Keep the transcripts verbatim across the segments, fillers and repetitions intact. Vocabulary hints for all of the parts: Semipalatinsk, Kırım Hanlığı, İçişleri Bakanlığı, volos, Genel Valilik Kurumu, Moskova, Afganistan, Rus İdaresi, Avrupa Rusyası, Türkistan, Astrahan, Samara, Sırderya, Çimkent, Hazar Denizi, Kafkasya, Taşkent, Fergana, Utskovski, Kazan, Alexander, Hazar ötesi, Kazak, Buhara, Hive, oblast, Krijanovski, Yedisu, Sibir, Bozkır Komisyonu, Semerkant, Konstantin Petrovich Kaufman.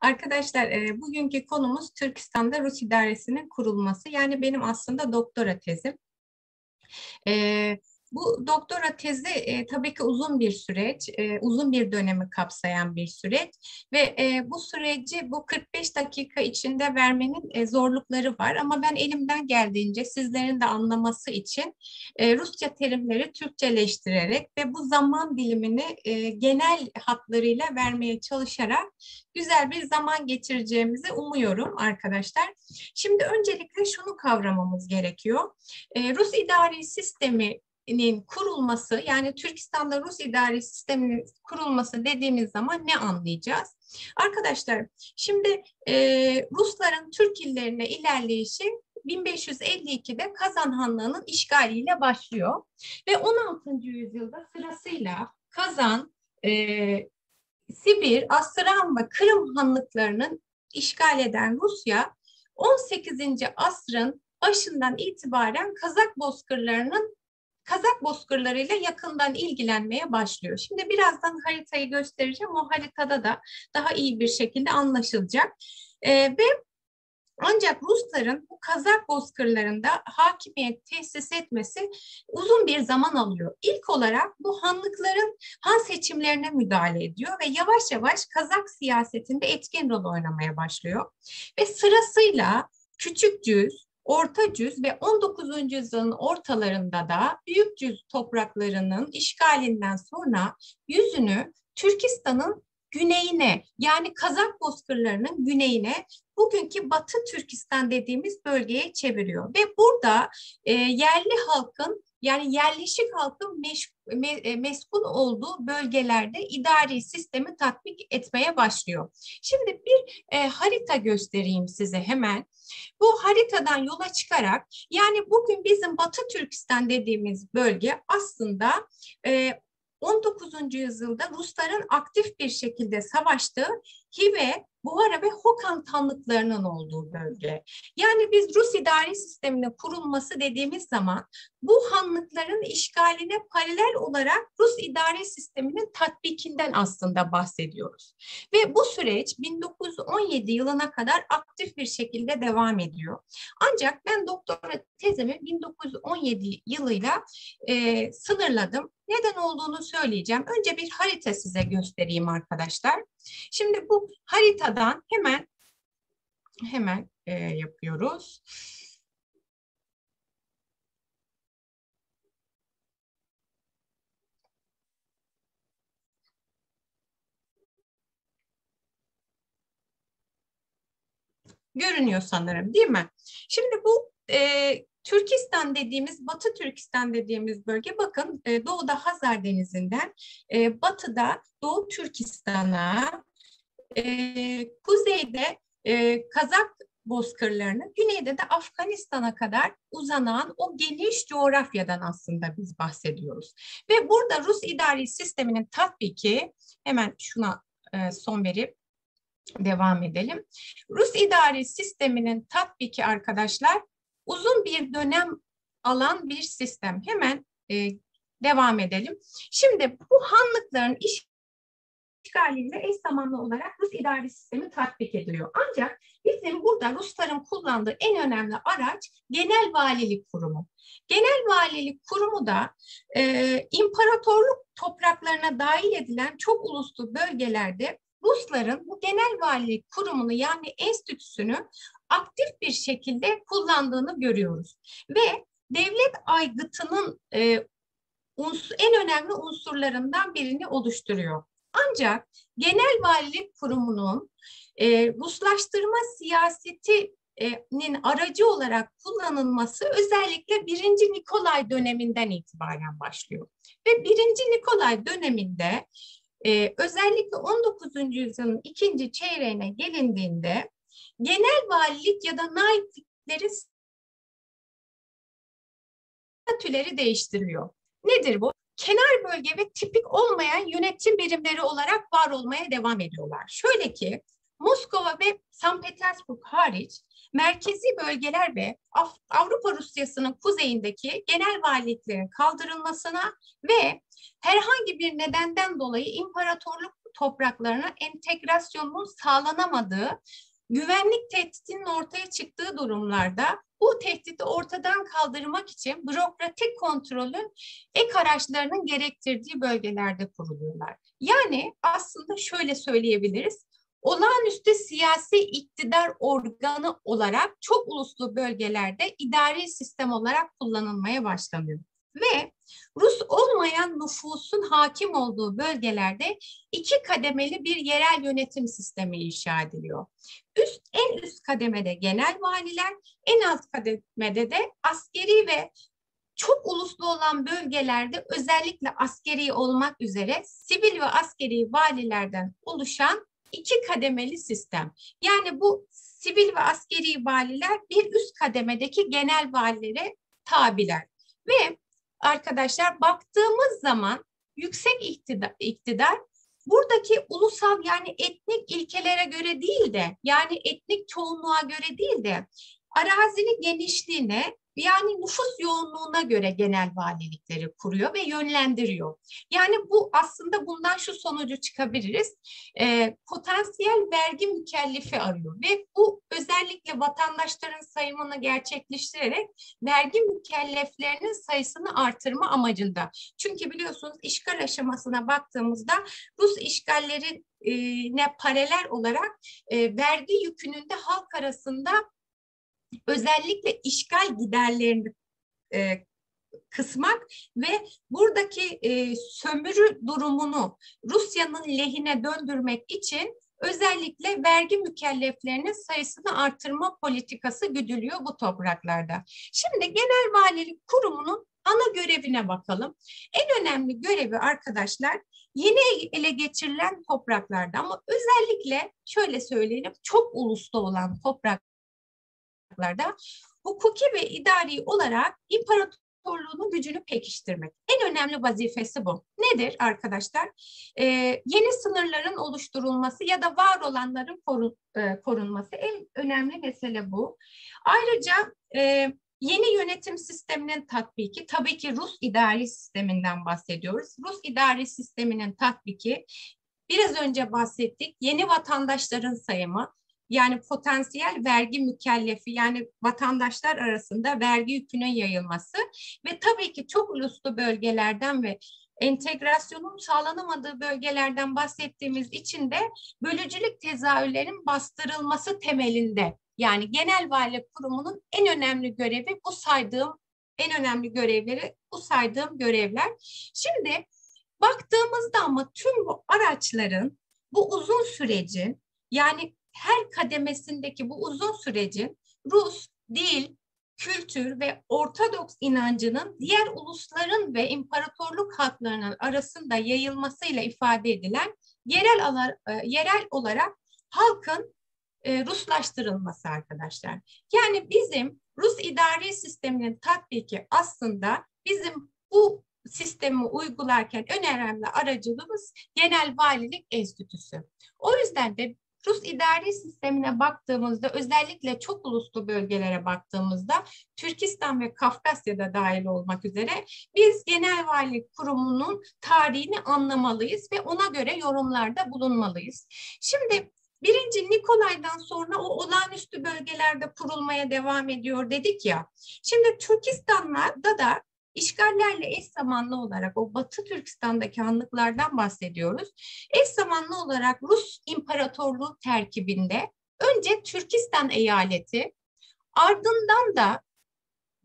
Arkadaşlar e, bugünkü konumuz Türkistan'da Rus idaresinin kurulması. Yani benim aslında doktora tezim. E, bu doktora tezi e, tabii ki uzun bir süreç, e, uzun bir dönemi kapsayan bir süreç ve e, bu süreci bu kırk beş dakika içinde vermenin e, zorlukları var. Ama ben elimden geldiğince sizlerin de anlaması için e, Rusça terimleri Türkçeleştirerek ve bu zaman dilimini e, genel hatlarıyla vermeye çalışarak güzel bir zaman geçireceğimizi umuyorum arkadaşlar. Şimdi öncelikle şunu kavramamız gerekiyor. E, Rus idari sistemi kurulması, yani Türkistan'da Rus idari sisteminin kurulması dediğimiz zaman ne anlayacağız? Arkadaşlar şimdi e, Rusların Türk illerine ilerleyişi bin beş yüz elli ikide Kazan Hanlığı'nın işgaliyle başlıyor ve on altıncı yüzyılda sırasıyla Kazan, e, Sibir, Astrahan ve Kırım Hanlıklarının işgal eden Rusya on sekizinci asrın başından itibaren Kazak bozkırlarının Kazak bozkırlarıyla yakından ilgilenmeye başlıyor. Şimdi birazdan haritayı göstereceğim. O haritada da daha iyi bir şekilde anlaşılacak. Ee, ve ancak Rusların bu Kazak bozkırlarında hakimiyet tesis etmesi uzun bir zaman alıyor. İlk olarak bu hanlıkların han seçimlerine müdahale ediyor ve yavaş yavaş Kazak siyasetinde etkin rol oynamaya başlıyor. Ve sırasıyla küçük cüz, Orta Cüz ve on dokuzuncu yüzyılın ortalarında da Büyük Cüz topraklarının işgalinden sonra yüzünü Türkistan'ın güneyine, yani Kazak bozkırlarının güneyine, bugünkü Batı Türkistan dediğimiz bölgeye çeviriyor. Ve burada e, yerli halkın, yani yerleşik halkın meş, me, meskun olduğu bölgelerde idari sistemi tatbik etmeye başlıyor. Şimdi bir e, harita göstereyim size hemen. Bu haritadan yola çıkarak, yani bugün bizim Batı Türkistan dediğimiz bölge aslında e, on dokuzuncu yüzyılda Rusların aktif bir şekilde savaştığı Hive, Buhara ve Hokand hanlıklarının olduğu bölge. Yani biz Rus idari sisteminin kurulması dediğimiz zaman bu hanlıkların işgaline paralel olarak Rus idari sisteminin tatbikinden aslında bahsediyoruz. Ve bu süreç bin dokuz yüz on yedi yılına kadar aktif bir şekilde devam ediyor. Ancak ben doktora tezimi bin dokuz yüz on yedi yılıyla e, sınırladım. Neden olduğunu söyleyeceğim. Önce bir harita size göstereyim arkadaşlar. Şimdi bu haritadan hemen hemen e, yapıyoruz. Görünüyor sanırım, değil mi? Şimdi bu e, Türkistan dediğimiz, Batı Türkistan dediğimiz bölge, bakın doğuda Hazar Denizi'nden, batıda Doğu Türkistan'a, kuzeyde Kazak bozkırlarını, güneyde de Afganistan'a kadar uzanan o geniş coğrafyadan aslında biz bahsediyoruz. Ve burada Rus idari sisteminin tatbiki, hemen şuna son verip devam edelim. Rus idari sisteminin tatbiki arkadaşlar, uzun bir dönem alan bir sistem. Hemen e, devam edelim. Şimdi bu hanlıkların iş, işgaliyle eş zamanlı olarak Rus idari sistemi tatbik ediliyor. Ancak bizim burada Rusların kullandığı en önemli araç Genel Valilik Kurumu. Genel Valilik Kurumu da e, imparatorluk topraklarına dahil edilen çok uluslu bölgelerde Rusların bu Genel Valilik Kurumu'nu, yani enstitüsünü aktif bir şekilde kullandığını görüyoruz. Ve devlet aygıtının e, uns en önemli unsurlarından birini oluşturuyor. Ancak Genel Valilik Kurumu'nun e, Ruslaştırma siyasetinin aracı olarak kullanılması özellikle birinci Nikolay döneminden itibaren başlıyor. Ve birinci Nikolay döneminde Ee, özellikle on dokuzuncu yüzyılın ikinci çeyreğine gelindiğinde genel valilik ya da naipliklerin statüleri değiştiriliyor. Nedir bu? Kenar bölge ve tipik olmayan yönetim birimleri olarak var olmaya devam ediyorlar. Şöyle ki Moskova ve Sankt Petersburg hariç merkezi bölgeler ve Af Avrupa Rusyası'nın kuzeyindeki genel valiliklerin kaldırılmasına ve herhangi bir nedenden dolayı imparatorluk topraklarına entegrasyonun sağlanamadığı, güvenlik tehditinin ortaya çıktığı durumlarda bu tehdidi ortadan kaldırmak için bürokratik kontrolün ek araçlarının gerektirdiği bölgelerde kuruluyorlar. Yani aslında şöyle söyleyebiliriz, olağanüstü siyasi iktidar organı olarak çok uluslu bölgelerde idari sistem olarak kullanılmaya başlanıyor. Ve Rus olmayan nüfusun hakim olduğu bölgelerde iki kademeli bir yerel yönetim sistemi inşa ediliyor. Üst, en üst kademede genel valiler, en alt kademede de askeri ve çok uluslu olan bölgelerde özellikle askeri olmak üzere sivil ve askeri valilerden oluşan iki kademeli sistem. Yani bu sivil ve askeri valiler bir üst kademedeki genel valilere tabiler ve arkadaşlar baktığımız zaman yüksek iktidar, iktidar buradaki ulusal yani etnik ilkelere göre değil de yani etnik çoğunluğa göre değil de arazinin genişliğine yani nüfus yoğunluğuna göre genel valilikleri kuruyor ve yönlendiriyor. Yani bu aslında bundan şu sonucu çıkabiliriz. E, potansiyel vergi mükellefi arıyor ve bu özellikle vatandaşların sayımını gerçekleştirerek vergi mükelleflerinin sayısını artırma amacında. Çünkü biliyorsunuz işgal aşamasına baktığımızda Rus işgallerine paralel olarak e, vergi yükünün de halk arasında özellikle işgal giderlerini e, kısmak ve buradaki e, sömürü durumunu Rusya'nın lehine döndürmek için özellikle vergi mükelleflerinin sayısını artırma politikası güdülüyor bu topraklarda. Şimdi Genel Valilik Kurumu'nun ana görevine bakalım. En önemli görevi arkadaşlar yeni ele geçirilen topraklarda ama özellikle şöyle söyleyelim çok uluslu olan toprak hukuki ve idari olarak imparatorluğunun gücünü pekiştirmek. En önemli vazifesi bu. Nedir arkadaşlar? Ee, yeni sınırların oluşturulması ya da var olanların korun, e, korunması en önemli mesele bu. Ayrıca e, yeni yönetim sisteminin tatbiki, tabii ki Rus idari sisteminden bahsediyoruz. Rus idari sisteminin tatbiki, biraz önce bahsettik, yeni vatandaşların sayımı, yani potansiyel vergi mükellefi yani vatandaşlar arasında vergi yükünün yayılması ve tabii ki çok uluslu bölgelerden ve entegrasyonun sağlanamadığı bölgelerden bahsettiğimiz için de bölücülük tezahürlerinin bastırılması temelinde. Yani Genel Valilik Kurumu'nun en önemli görevi bu saydığım, en önemli görevleri bu saydığım görevler. Şimdi baktığımızda ama tüm bu araçların, bu uzun sürecin yani her kademesindeki bu uzun sürecin Rus, dil, kültür ve Ortodoks inancının diğer ulusların ve imparatorluk halklarının arasında yayılmasıyla ifade edilen yerel, alar, yerel olarak halkın e, Ruslaştırılması arkadaşlar. Yani bizim Rus idari sisteminin tatbiki aslında bizim bu sistemi uygularken önemli aracılığımız Genel Valilik Enstitüsü. O yüzden de Rus idari sistemine baktığımızda özellikle çok uluslu bölgelere baktığımızda Türkistan ve Kafkasya'da dahil olmak üzere biz Genel Valilik Kurumu'nun tarihini anlamalıyız ve ona göre yorumlarda bulunmalıyız. Şimdi birinci Nikolay'dan sonra o olağanüstü bölgelerde kurulmaya devam ediyor dedik ya. Şimdi Türkistan'da da İşgallerle eş zamanlı olarak o Batı Türkistan'daki hanlıklardan bahsediyoruz. Eş zamanlı olarak Rus İmparatorluğu terkibinde önce Türkistan eyaleti, ardından da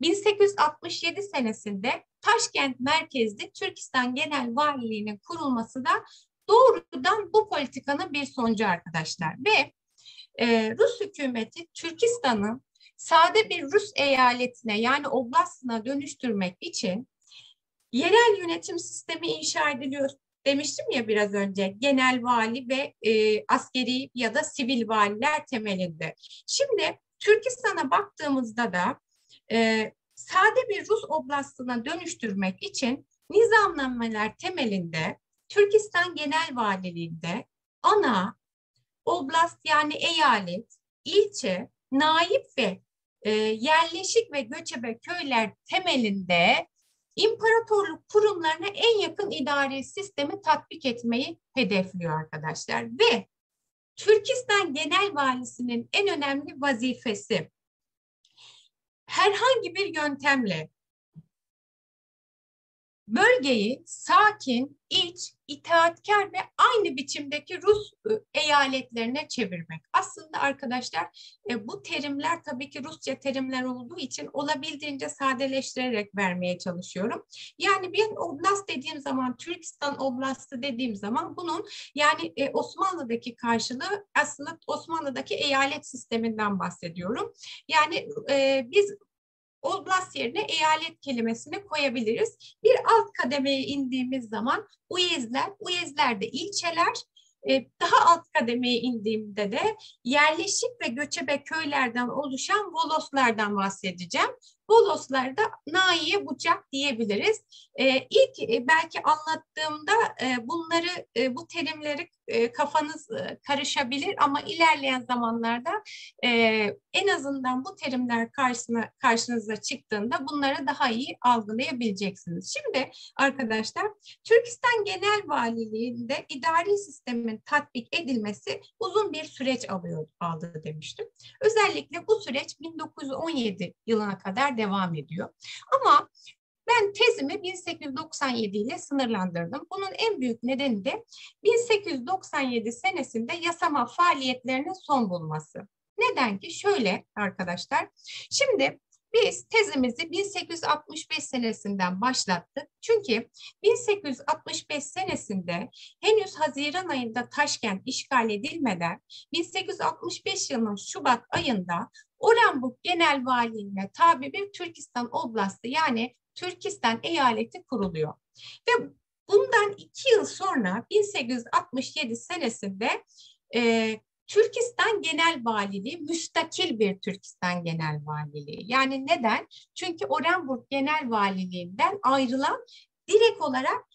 bin sekiz yüz altmış yedi senesinde Taşkent merkezli Türkistan Genel Valiliği'nin kurulması da doğrudan bu politikanın bir sonucu arkadaşlar. Ve e, Rus hükümeti Türkistan'ın sade bir Rus eyaletine yani oblastına dönüştürmek için yerel yönetim sistemi inşa ediliyor demiştim ya biraz önce genel vali ve e, askeri ya da sivil valiler temelinde. Şimdi Türkistan'a baktığımızda da e, sade bir Rus oblastına dönüştürmek için nizamnameler temelinde Türkistan Genel Valiliği'nde ana, oblast yani eyalet, ilçe, naip ve e, yerleşik ve göçebe köyler temelinde imparatorluk kurumlarına en yakın idari sistemi tatbik etmeyi hedefliyor arkadaşlar. Ve Türkistan Genel Valisi'nin en önemli vazifesi herhangi bir yöntemle bölgeyi sakin, iç, itaatkar ve aynı biçimdeki Rus eyaletlerine çevirmek. Aslında arkadaşlar bu terimler tabii ki Rusça terimler olduğu için olabildiğince sadeleştirerek vermeye çalışıyorum. Yani bir oblast dediğim zaman, Türkistan oblastı dediğim zaman bunun yani Osmanlı'daki karşılığı aslında Osmanlı'daki eyalet sisteminden bahsediyorum. Yani biz oblast yerine eyalet kelimesini koyabiliriz. Bir alt kademeye indiğimiz zaman uyezler, uyezler de ilçeler. Daha alt kademeye indiğimde de yerleşik ve göçebe köylerden oluşan voloslardan bahsedeceğim. Voloslarda naiye bucak diyebiliriz. İlk belki anlattığımda bunları, bu terimleri kafanız karışabilir ama ilerleyen zamanlarda en azından bu terimler karşısına, karşınıza çıktığında bunları daha iyi algılayabileceksiniz. Şimdi arkadaşlar Türkistan Genel Valiliği'nde idari sistemin tatbik edilmesi uzun bir süreç alıyor, aldı demiştim. Özellikle bu süreç bin dokuz yüz on yedi yılına kadar devam ediyor. Ama ben tezimi bin sekiz yüz doksan yedi ile sınırlandırdım. Bunun en büyük nedeni de bin sekiz yüz doksan yedi senesinde yasama faaliyetlerinin son bulması. Neden ki? Şöyle arkadaşlar, şimdi biz tezimizi bin sekiz yüz altmış beş senesinden başlattık. Çünkü bin sekiz yüz altmış beş senesinde henüz Haziran ayında Taşkent işgal edilmeden bin sekiz yüz altmış beş yılının Şubat ayında Orenburg Genel Valiliğine tabi bir Türkistan Oblastı yani Türkistan eyaleti kuruluyor. Ve bundan iki yıl sonra bin sekiz yüz altmış yedi senesinde e, Türkistan Genel Valiliği müstakil bir Türkistan Genel Valiliği. Yani neden? Çünkü Orenburg Genel Valiliğinden ayrılan direkt olarak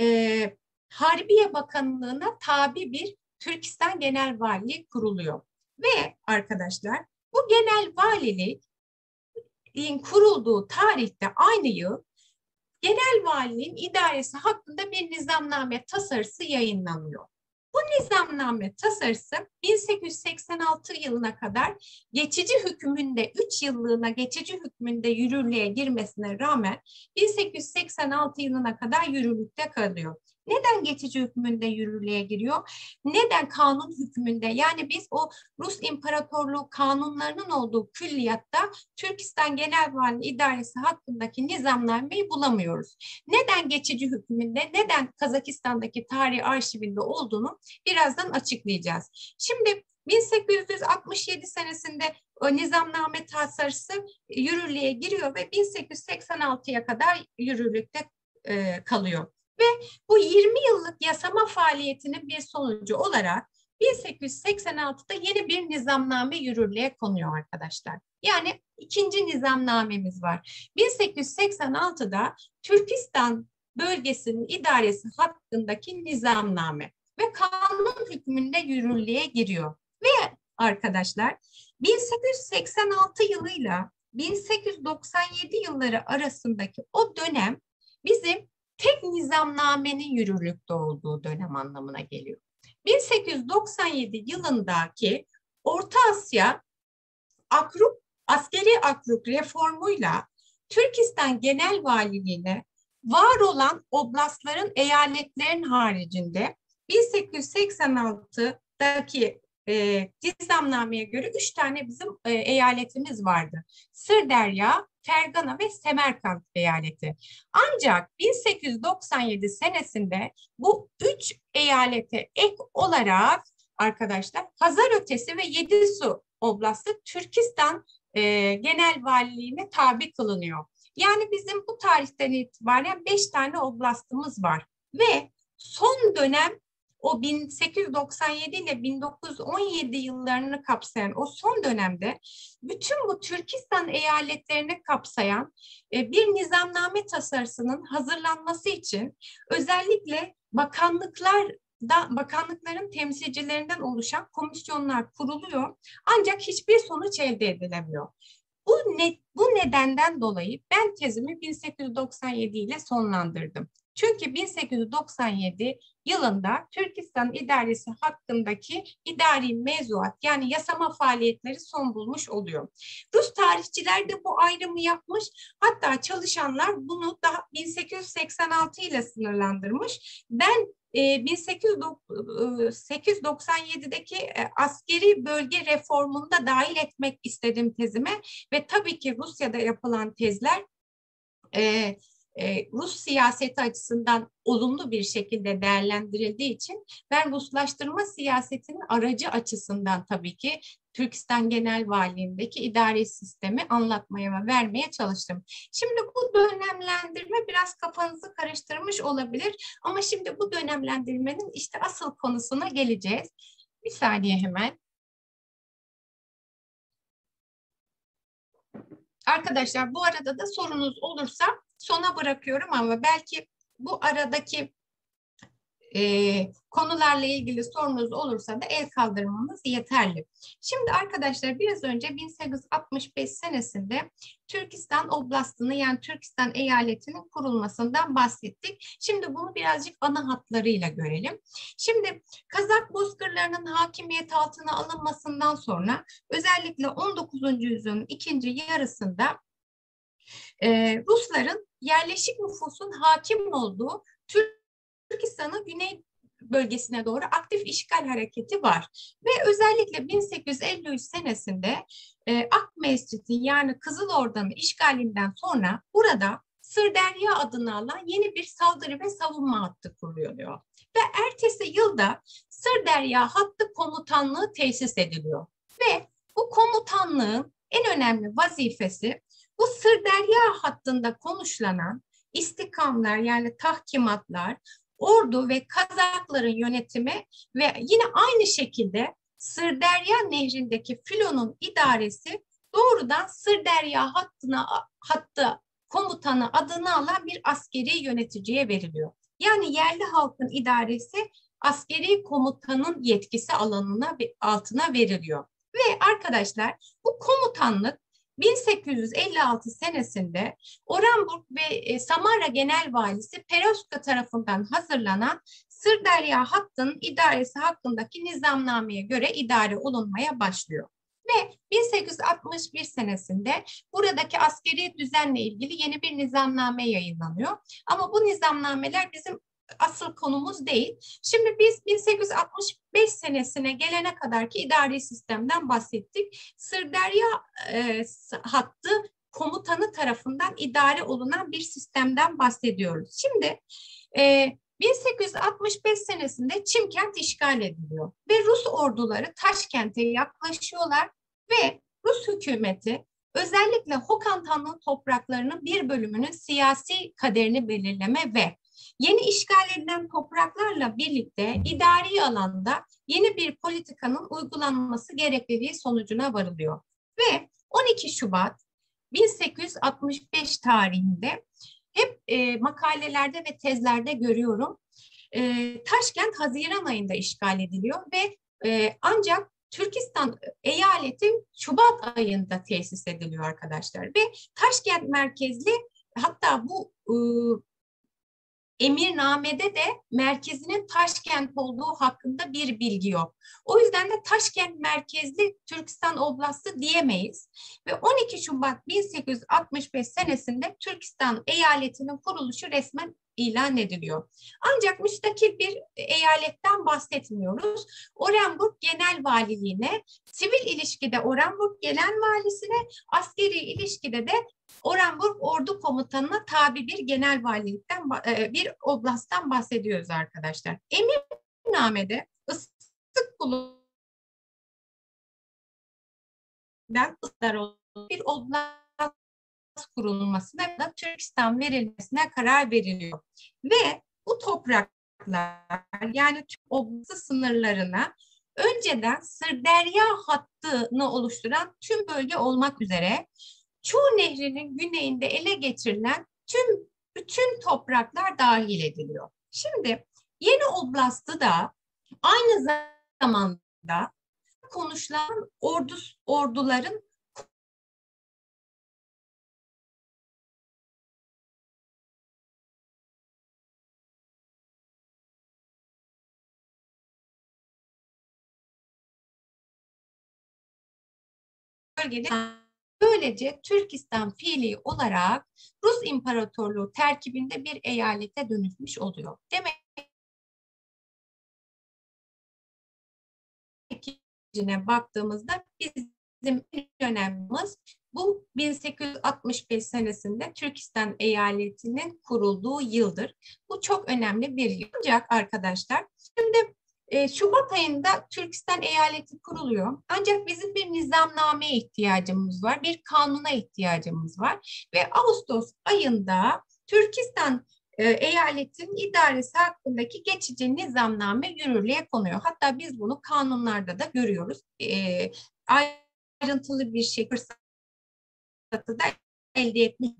e, Harbiye Bakanlığına tabi bir Türkistan Genel Valiliği kuruluyor. Ve arkadaşlar bu genel valilik kurulduğu tarihte aynı yıl genel valiliğin idaresi hakkında bir nizamname tasarısı yayınlanıyor. Bu nizamname tasarısı bin sekiz yüz seksen altı yılına kadar geçici hükmünde üç yıllığına geçici hükmünde yürürlüğe girmesine rağmen bin sekiz yüz seksen altı yılına kadar yürürlükte kalıyor. Neden geçici hükmünde yürürlüğe giriyor? Neden kanun hükmünde? Yani biz o Rus İmparatorluğu kanunlarının olduğu külliyatta Türkistan Genel Valiliği İdaresi hakkındaki nizamnameyi bulamıyoruz. Neden geçici hükmünde? Neden Kazakistan'daki tarih arşivinde olduğunu birazdan açıklayacağız. Şimdi bin sekiz yüz altmış yedi senesinde nizamname tasarısı yürürlüğe giriyor ve bin sekiz yüz seksen altıya kadar yürürlükte kalıyor. Ve bu yirmi yıllık yasama faaliyetinin bir sonucu olarak bin sekiz yüz seksen altıda yeni bir nizamname yürürlüğe konuyor arkadaşlar. Yani ikinci nizamnamemiz var. bin sekiz yüz seksen altıda Türkistan bölgesinin idaresi hakkındaki nizamname ve kanun hükmünde yürürlüğe giriyor. Ve arkadaşlar bin sekiz yüz seksen altı yılıyla bin sekiz yüz doksan yedi yılları arasındaki o dönem bizim tek nizamnamenin yürürlükte olduğu dönem anlamına geliyor. bin sekiz yüz doksan yedi yılındaki Orta Asya akrup, askeri akrup reformuyla Türkistan Genel Valiliğine var olan oblastların eyaletlerin haricinde bin sekiz yüz seksen altıdaki e, nizamnameye göre üç tane bizim e, eyaletimiz vardı. Sırderya, Fergana ve Semerkant eyaleti. Ancak bin sekiz yüz doksan yedi senesinde bu üç eyalete ek olarak arkadaşlar Hazar ötesi ve Yedisu oblastı Türkistan e, Genel Valiliğine tabi kılınıyor. Yani bizim bu tarihten itibaren beş tane oblastımız var ve son dönem o bin sekiz yüz doksan yedi ile bin dokuz yüz on yedi yıllarını kapsayan o son dönemde bütün bu Türkistan eyaletlerini kapsayan bir nizamname tasarısının hazırlanması için özellikle bakanlıklar bakanlıkların temsilcilerinden oluşan komisyonlar kuruluyor ancak hiçbir sonuç elde edilemiyor. Bu, ne, bu nedenden dolayı ben tezimi bin sekiz yüz doksan yedi ile sonlandırdım. Çünkü bin sekiz yüz doksan yedi yılında Türkistan idaresi hakkındaki idari mevzuat, yani yasama faaliyetleri son bulmuş oluyor. Rus tarihçiler de bu ayrımı yapmış, hatta çalışanlar bunu daha bin sekiz yüz seksen altı ile sınırlandırmış. Ben bin sekiz yüz doksan yedi'deki askeri bölge reformunda dahil etmek istedim tezime ve tabii ki Rusya'da yapılan tezler e, Rus siyaseti açısından olumlu bir şekilde değerlendirildiği için ben Ruslaştırma siyasetinin aracı açısından tabii ki Türkistan Genel Valiliğindeki idari sistemi anlatmaya ve vermeye çalıştım. Şimdi bu dönemlendirme biraz kafanızı karıştırmış olabilir ama şimdi bu dönemlendirmenin işte asıl konusuna geleceğiz. Bir saniye hemen. Arkadaşlar bu arada da sorunuz olursa sona bırakıyorum ama belki bu aradaki e, konularla ilgili sorunuz olursa da el kaldırmanız yeterli. Şimdi arkadaşlar biraz önce bin sekiz yüz altmış beş senesinde Türkistan oblastını, yani Türkistan eyaletinin kurulmasından bahsettik. Şimdi bunu birazcık ana hatlarıyla görelim. Şimdi Kazak bozkırlarının hakimiyet altına alınmasından sonra özellikle on dokuzuncu yüzyılın ikinci yarısında e, Rusların yerleşik nüfusun hakim olduğu Türkistan'ın güney bölgesine doğru aktif işgal hareketi var. Ve özellikle bin sekiz yüz elli üç senesinde e, Ak Mescid'i, yani Kızılorda'nın işgalinden sonra burada Sırderya adını alan yeni bir saldırı ve savunma hattı kuruluyor. Ve ertesi yılda Sırderya Hattı Komutanlığı tesis ediliyor. Ve bu komutanlığın en önemli vazifesi bu Sırderya hattında konuşlanan istikamlar, yani tahkimatlar, ordu ve Kazakların yönetimi ve yine aynı şekilde Sırderya nehrindeki filonun idaresi doğrudan Sırderya hattına, hattı komutanı adını alan bir askeri yöneticiye veriliyor. Yani yerli halkın idaresi askeri komutanın yetkisi alanına altına veriliyor. Ve arkadaşlar bu komutanlık bin sekiz yüz elli altı senesinde Orenburg ve Samara Genel Valisi Perovska tarafından hazırlanan Sırderya Hattı'nın idaresi hakkındaki nizamnameye göre idare olunmaya başlıyor. Ve bin sekiz yüz altmış bir senesinde buradaki askeri düzenle ilgili yeni bir nizamname yayınlanıyor. Ama bu nizamnameler bizim asıl konumuz değil. Şimdi biz bin sekiz yüz altmış beş senesine gelene kadarki idari sistemden bahsettik. Sırderya e, hattı komutanı tarafından idare olunan bir sistemden bahsediyoruz. Şimdi e, bin sekiz yüz altmış beş senesinde Çimkent işgal ediliyor ve Rus orduları Taşkent'e yaklaşıyorlar ve Rus hükümeti özellikle Hokand Hanlığı topraklarının bir bölümünün siyasi kaderini belirleme ve yeni işgal edilen topraklarla birlikte idari alanda yeni bir politikanın uygulanması gerekliliği sonucuna varılıyor. Ve on iki Şubat bin sekiz yüz altmış beş tarihinde hep e, makalelerde ve tezlerde görüyorum. E, Taşkent Haziran ayında işgal ediliyor ve e, ancak Türkistan eyaleti Şubat ayında tesis ediliyor arkadaşlar. Ve Taşkent merkezli, hatta bu e, emirnamede de merkezinin Taşkent olduğu hakkında bir bilgi yok. O yüzden de Taşkent merkezli Türkistan oblastı diyemeyiz. Ve on iki Şubat bin sekiz yüz altmış beş senesinde Türkistan eyaletinin kuruluşu resmen ilan ediliyor. Ancak müstakil bir eyaletten bahsetmiyoruz. Orenburg Genel Valiliğine, sivil ilişkide Orenburg Genel Valisine, askeri ilişkide de Orenburg Ordu Komutanı'na tabi bir genel valilikten, bir oblasttan bahsediyoruz arkadaşlar. Emirname'de ıslık bulunduğundan bir oblast kurulmasına da Türkistan verilmesine karar veriliyor. Ve bu topraklar, yani Türk oblastı sınırlarına önceden Sırderya hattını oluşturan tüm bölge olmak üzere Çu Nehri'nin güneyinde ele geçirilen tüm bütün topraklar dahil ediliyor. Şimdi yeni oblastı da aynı zamanda konuşulan ordu, orduların bölgede böylece Türkistan fiili olarak Rus İmparatorluğu terkibinde bir eyalete dönüşmüş oluyor. Demek ki baktığımızda bizim önemimiz bu bin sekiz yüz altmış beş senesinde Türkistan eyaletinin kurulduğu yıldır. Bu çok önemli bir yıl. Ancak arkadaşlar şimdi e, Şubat ayında Türkistan eyaleti kuruluyor. Ancak bizim bir nizamnameye ihtiyacımız var. Bir kanuna ihtiyacımız var. Ve Ağustos ayında Türkistan eyaletin idaresi hakkındaki geçici nizamname yürürlüğe konuyor. Hatta biz bunu kanunlarda da görüyoruz. E, ayrıntılı bir şekilde da elde etmiş.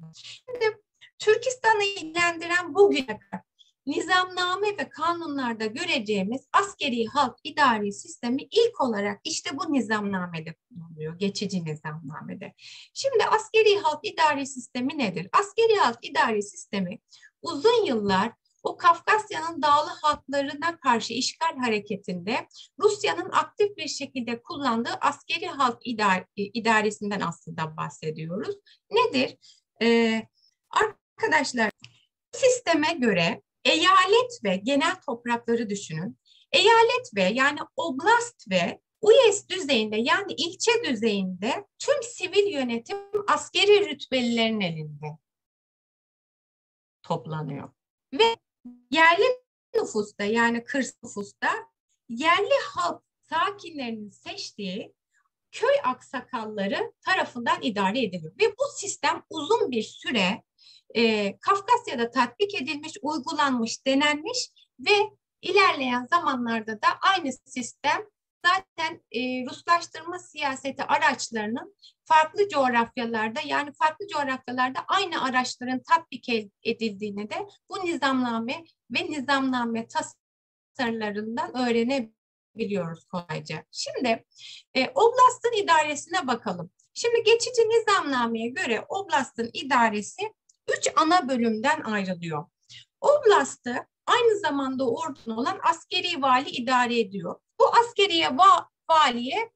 Şimdi Türkistan'ı ilgilendiren bugüne kadar nizamname ve kanunlarda göreceğimiz askeri halk idari sistemi ilk olarak işte bu nizamnamede bulunuyor, geçici nizamnamede. Şimdi askeri halk idari sistemi nedir? Askeri halk idari sistemi uzun yıllar o Kafkasya'nın dağlı halklarına karşı işgal hareketinde Rusya'nın aktif bir şekilde kullandığı askeri halk idare, idaresinden aslında bahsediyoruz. Nedir? Ee, arkadaşlar, sisteme göre eyalet ve genel toprakları düşünün. Eyalet ve yani oblast ve uyez düzeyinde yani ilçe düzeyinde tüm sivil yönetim askeri rütbelilerin elinde toplanıyor. Ve yerli nüfusta yani kırsal nüfusta yerli halk sakinlerinin seçtiği köy aksakalları tarafından idare ediliyor. Ve bu sistem uzun bir süre e, Kafkasya'da tatbik edilmiş, uygulanmış, denenmiş ve ilerleyen zamanlarda da aynı sistem zaten e, Ruslaştırma siyaseti araçlarının farklı coğrafyalarda yani farklı coğrafyalarda aynı araçların tatbik edildiğini de bu nizamname ve nizamname tasarılarından öğrenebiliyoruz kolayca. Şimdi e, oblastın idaresine bakalım. Şimdi geçici nizamnameye göre oblastın idaresi üç ana bölümden ayrılıyor. Oblastı aynı zamanda ordunun olan askeri vali idare ediyor. Bu askeriye va valiye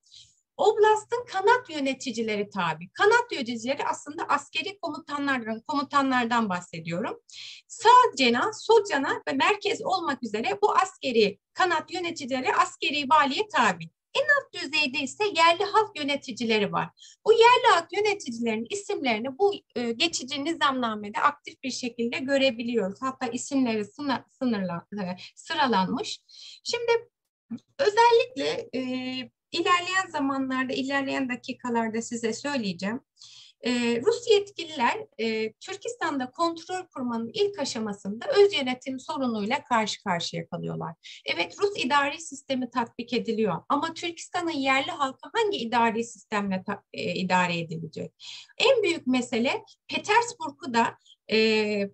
oblastın kanat yöneticileri tabi. Kanat yöneticileri aslında askeri komutanlardan, komutanlardan bahsediyorum. Sağ cana, sol cana ve merkez olmak üzere bu askeri kanat yöneticileri askeri valiye tabi. En alt düzeyde ise yerli halk yöneticileri var. Bu yerli halk yöneticilerinin isimlerini bu e, geçici nizamnamede aktif bir şekilde görebiliyoruz. Hatta isimleri sınır, sınırla, e, sıralanmış. Şimdi özellikle e, ilerleyen zamanlarda, ilerleyen dakikalarda size söyleyeceğim. E, Rus yetkililer e, Türkistan'da kontrol kurmanın ilk aşamasında öz yönetim sorunuyla karşı karşıya kalıyorlar. Evet, Rus idari sistemi tatbik ediliyor ama Türkistan'ın yerli halkı hangi idari sistemle e, idare edilecek? En büyük mesele Petersburg'u da e,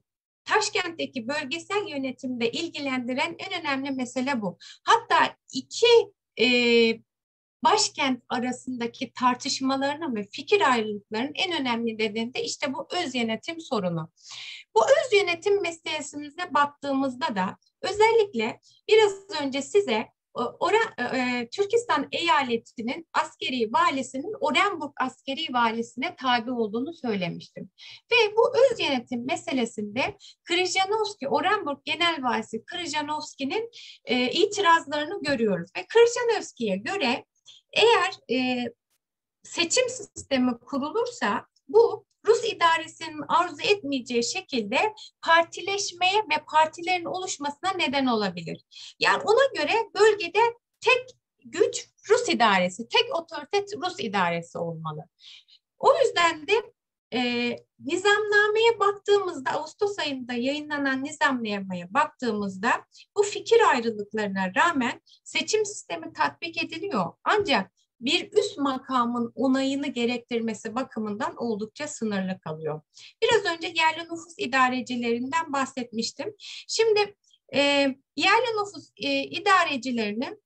Taşkent'teki bölgesel yönetimde ilgilendiren en önemli mesele bu. Hatta iki e, başkent arasındaki tartışmalarının ve fikir ayrılıklarının en önemli nedeni de işte bu öz yönetim sorunu. Bu öz yönetim meselesimize baktığımızda da özellikle biraz önce size Oren, e, Türkistan eyaletinin askeri valisinin Orenburg askeri valisine tabi olduğunu söylemiştim. Ve bu öz yönetim meselesinde Krijanovski, Orenburg Genel Valisi Krijanovski'nin e, itirazlarını görüyoruz. Ve Krijanovski'ye göre eğer e, seçim sistemi kurulursa bu Rus idaresinin arzu etmeyeceği şekilde partileşmeye ve partilerin oluşmasına neden olabilir. Yani ona göre bölgede tek güç Rus idaresi, tek otorite Rus idaresi olmalı. O yüzden de e, nizamnameye baktığımızda, Ağustos ayında yayınlanan nizamnameye baktığımızda bu fikir ayrılıklarına rağmen seçim sistemi tatbik ediliyor. Ancak bir üst makamın onayını gerektirmesi bakımından oldukça sınırlı kalıyor. Biraz önce yerli nüfus idarecilerinden bahsetmiştim. Şimdi e, yerli nüfus e, idarecilerinin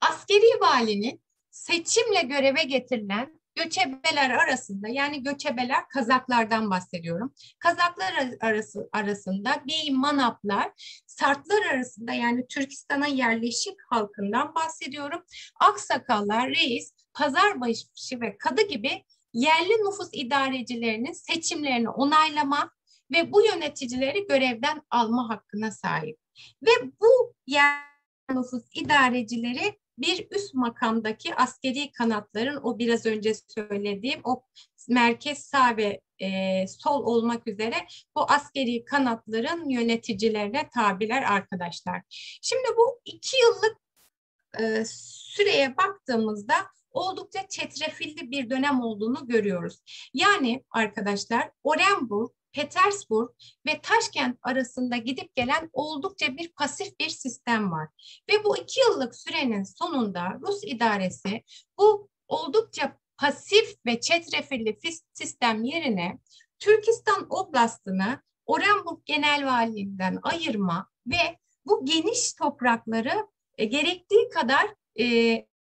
askeri valinin seçimle göreve getirilen göçebeler arasında, yani göçebeler Kazaklardan bahsediyorum. Kazaklar arası, arasında Bey Manaplar, Sartlar arasında yani Türkistan'a yerleşik halkından bahsediyorum. Aksakallar, reis, pazarbaşı ve kadı gibi yerli nüfus idarecilerinin seçimlerini onaylama ve bu yöneticileri görevden alma hakkına sahip. Ve bu yerli nüfus idarecileri bir üst makamdaki askeri kanatların, o biraz önce söylediğim o merkez sağ ve e, sol olmak üzere bu askeri kanatların yöneticilerine tabiler arkadaşlar. Şimdi bu iki yıllık e, süreye baktığımızda oldukça çetrefilli bir dönem olduğunu görüyoruz. Yani arkadaşlar Orenburg, Petersburg ve Taşkent arasında gidip gelen oldukça bir pasif bir sistem var. Ve bu iki yıllık sürenin sonunda Rus idaresi bu oldukça pasif ve çetrefilli sistem yerine Türkistan oblastını Orenburg Genel Valiliğinden ayırma ve bu geniş toprakları e, gerektiği kadar e,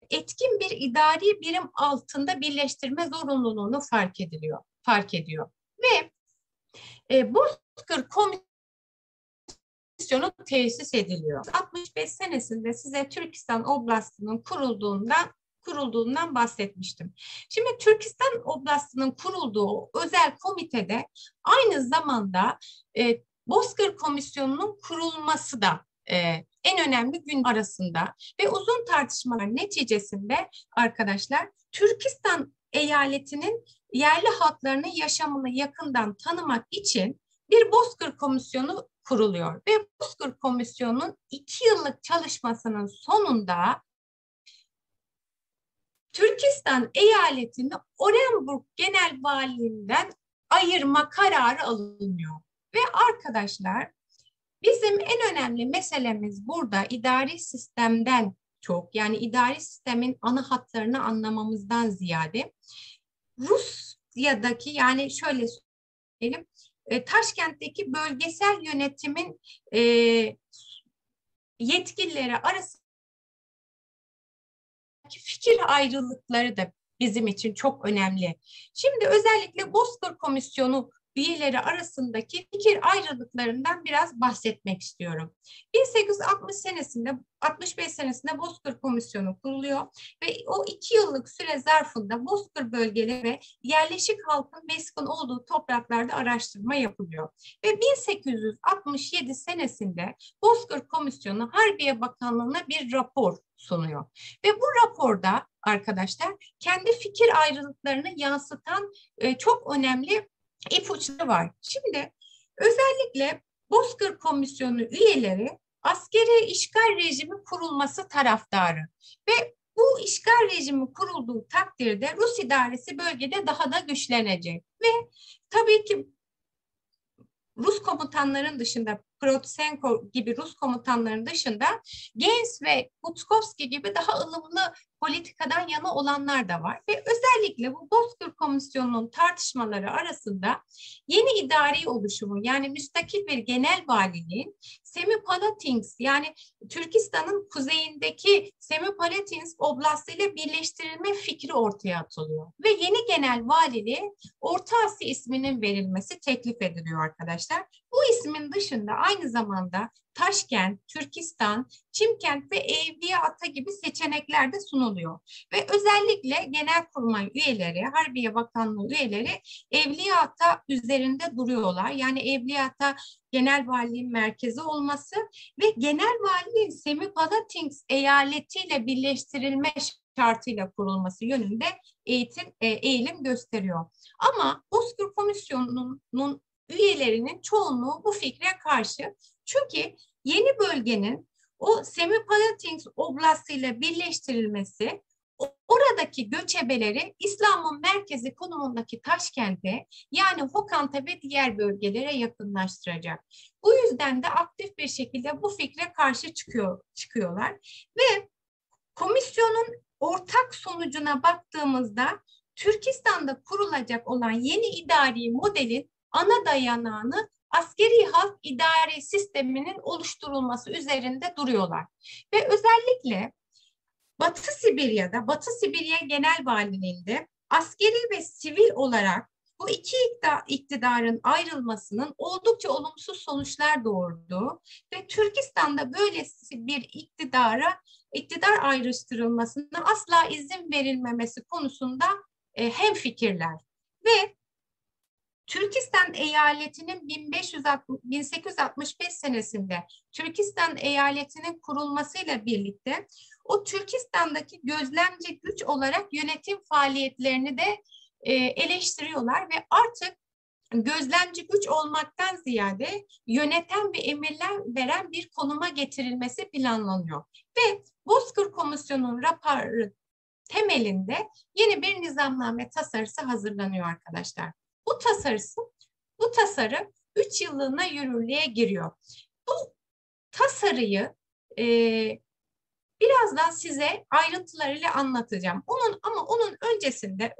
etkin bir idari birim altında birleştirme zorunluluğunu fark ediliyor, fark ediyor. Ve E, Bozkır Komisyonu tesis ediliyor. altmış beş senesinde size Türkistan Oblastı'nın kurulduğundan, kurulduğundan bahsetmiştim. Şimdi Türkistan Oblastı'nın kurulduğu özel komitede aynı zamanda e, Bozkır Komisyonu'nun kurulması da e, en önemli gün arasında ve uzun tartışmalar neticesinde arkadaşlar Türkistan eyaletinin yerli halklarının yaşamını yakından tanımak için bir Bozkır Komisyonu kuruluyor. Ve Bozkır Komisyonu'nun iki yıllık çalışmasının sonunda Türkistan eyaletini Orenburg Genel Valiliğinden ayırma kararı alınıyor. Ve arkadaşlar bizim en önemli meselemiz burada idari sistemden çok, yani idari sistemin ana hatlarını anlamamızdan ziyade Rusya'daki, yani şöyle söyleyeyim, Taşkent'teki bölgesel yönetimin e, yetkilileri arasındaki fikir ayrılıkları da bizim için çok önemli. Şimdi özellikle Bozkır Komisyonu üyeleri arasındaki fikir ayrılıklarından biraz bahsetmek istiyorum. bin sekiz yüz altmış senesinde, altmış beş senesinde Bozkır Komisyonu kuruluyor ve o iki yıllık süre zarfında Bozkır bölgeleri ve yerleşik halkın meskun olduğu topraklarda araştırma yapılıyor. Ve bin sekiz yüz altmış yedi senesinde Bozkır Komisyonu Harbiye Bakanlığı'na bir rapor sunuyor. Ve bu raporda arkadaşlar kendi fikir ayrılıklarını yansıtan e, çok önemli ipuçları var. Şimdi özellikle Bozkır Komisyonu üyeleri askeri işgal rejimi kurulması taraftarı ve bu işgal rejimi kurulduğu takdirde Rus idaresi bölgede daha da güçlenecek ve tabii ki Rus komutanların dışında, Protsenko gibi Rus komutanların dışında Gens ve Utskovski gibi daha ılımlı politikadan yana olanlar da var. Ve özellikle bu Bozkır Komisyonu'nun tartışmaları arasında yeni idari oluşumu, yani müstakil bir genel valiliğin Semipalatinsk, yani Türkistan'ın kuzeyindeki Semipalatinsk oblastıyla birleştirilme fikri ortaya atılıyor. Ve yeni genel valiliğe Orta Asya isminin verilmesi teklif ediliyor arkadaşlar. Bu ismin dışında aynı zamanda Taşkent, Türkistan, Çimkent ve Evliya Ata gibi seçenekler de sunuluyor. Ve özellikle Genelkurmay üyeleri, Harbiye Bakanlığı üyeleri Evliya Ata üzerinde duruyorlar. Yani Evliya Ata Genel Valiliğin merkezi olması ve Genel Valiliğin Semipalatinsk eyaletiyle birleştirilme şartıyla kurulması yönünde eğitim, eğilim gösteriyor. Ama Bozkır Komisyonu'nun üyelerinin çoğunluğu bu fikre karşı. Çünkü yeni bölgenin o Semipalatinsk oblastıyla birleştirilmesi oradaki göçebeleri İslam'ın merkezi konumundaki Taşkent'e, yani Hokand'a ve diğer bölgelere yakınlaştıracak. Bu yüzden de aktif bir şekilde bu fikre karşı çıkıyor, çıkıyorlar ve komisyonun ortak sonucuna baktığımızda Türkistan'da kurulacak olan yeni idari modelin ana dayanağını askeri halk idari sisteminin oluşturulması üzerinde duruyorlar. Ve özellikle Batı Sibirya'da, Batı Sibirya Genel Valiliğinde askeri ve sivil olarak bu iki iktidarın ayrılmasının oldukça olumsuz sonuçlar doğurduğu ve Türkistan'da böyle bir iktidara, iktidar ayrıştırılmasına asla izin verilmemesi konusunda hemfikirler. Ve Türkistan eyaletinin bin sekiz yüz altmış beş senesinde Türkistan eyaletinin kurulmasıyla birlikte o Türkistan'daki gözlemci güç olarak yönetim faaliyetlerini de eleştiriyorlar ve artık gözlemci güç olmaktan ziyade yöneten ve emirler veren bir konuma getirilmesi planlanıyor. Ve Bozkır Komisyonu'nun raporu temelinde yeni bir nizamname tasarısı hazırlanıyor arkadaşlar. Bu tasarısı, bu tasarı üç yıllığına yürürlüğe giriyor. Bu tasarıyı e, birazdan size ayrıntılarıyla anlatacağım. Onun ama onun öncesinde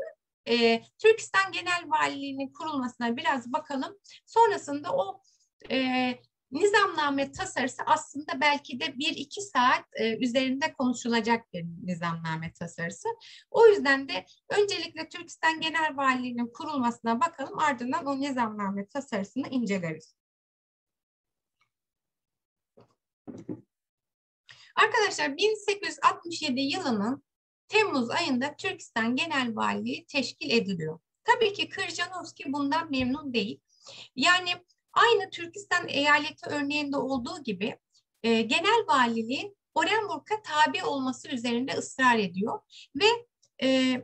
e, Türkistan Genel Valiliği'nin kurulmasına biraz bakalım. Sonrasında o e, nizamname tasarısı aslında belki de bir iki saat e, üzerinde konuşulacak bir nizamname tasarısı. O yüzden de öncelikle Türkistan Genel Valiliği'nin kurulmasına bakalım, ardından o nizamname tasarısını inceleriz. Arkadaşlar bin sekiz yüz altmış yedi yılının Temmuz ayında Türkistan Genel Valiliği teşkil ediliyor. Tabii ki Kırjanovski bundan memnun değil. Yani aynı Türkistan eyaleti örneğinde olduğu gibi e, genel valiliğin Orenburg'a tabi olması üzerinde ısrar ediyor ve e,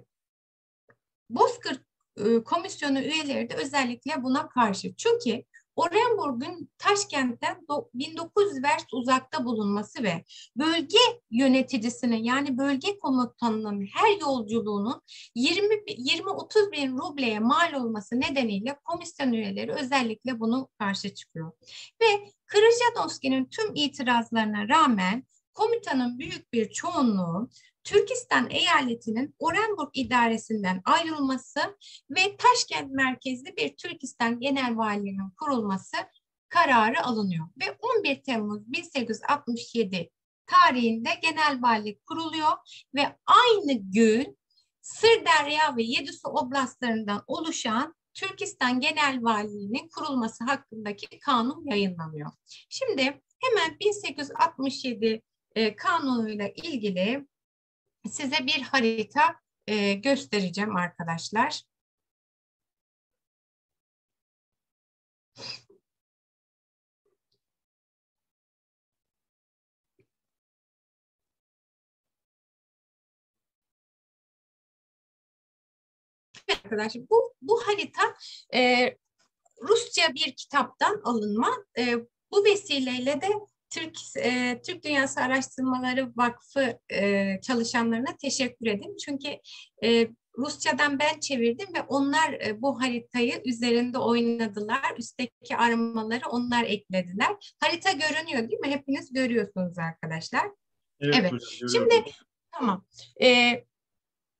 Bozkır e, komisyonu üyeleri de özellikle buna karşı. Çünkü Orenburg'un Taşkent'ten bin dokuz yüz verst uzakta bulunması ve bölge yöneticisinin yani bölge komutanının her yolculuğunun yirmi otuz bin rubleye mal olması nedeniyle komisyon üyeleri özellikle bunu karşı çıkıyor. Ve Kırjanovski'nin tüm itirazlarına rağmen komutanın büyük bir çoğunluğu Türkistan eyaletinin Orenburg idaresinden ayrılması ve Taşkent merkezli bir Türkistan Genel Valiliği'nin kurulması kararı alınıyor. Ve on bir Temmuz bin sekiz yüz altmış yedi tarihinde Genel Valilik kuruluyor ve aynı gün Sırderya ve Yedisu oblastlarından oluşan Türkistan Genel Valiliği'nin kurulması hakkındaki kanun yayınlanıyor. Şimdi hemen bin sekiz yüz altmış yedi e, kanunuyla ilgili size bir harita e, göstereceğim arkadaşlar. Arkadaşlar bu bu harita e, Rusça bir kitaptan alınma. E, bu vesileyle de Türk, e, Türk Dünyası Araştırmaları Vakfı e, çalışanlarına teşekkür edin. Çünkü e, Rusçadan ben çevirdim ve onlar e, bu haritayı üzerinde oynadılar. Üstteki aramaları onlar eklediler. Harita görünüyor değil mi? Hepiniz görüyorsunuz arkadaşlar. Evet. Evet. Hocam, şimdi tamam. E,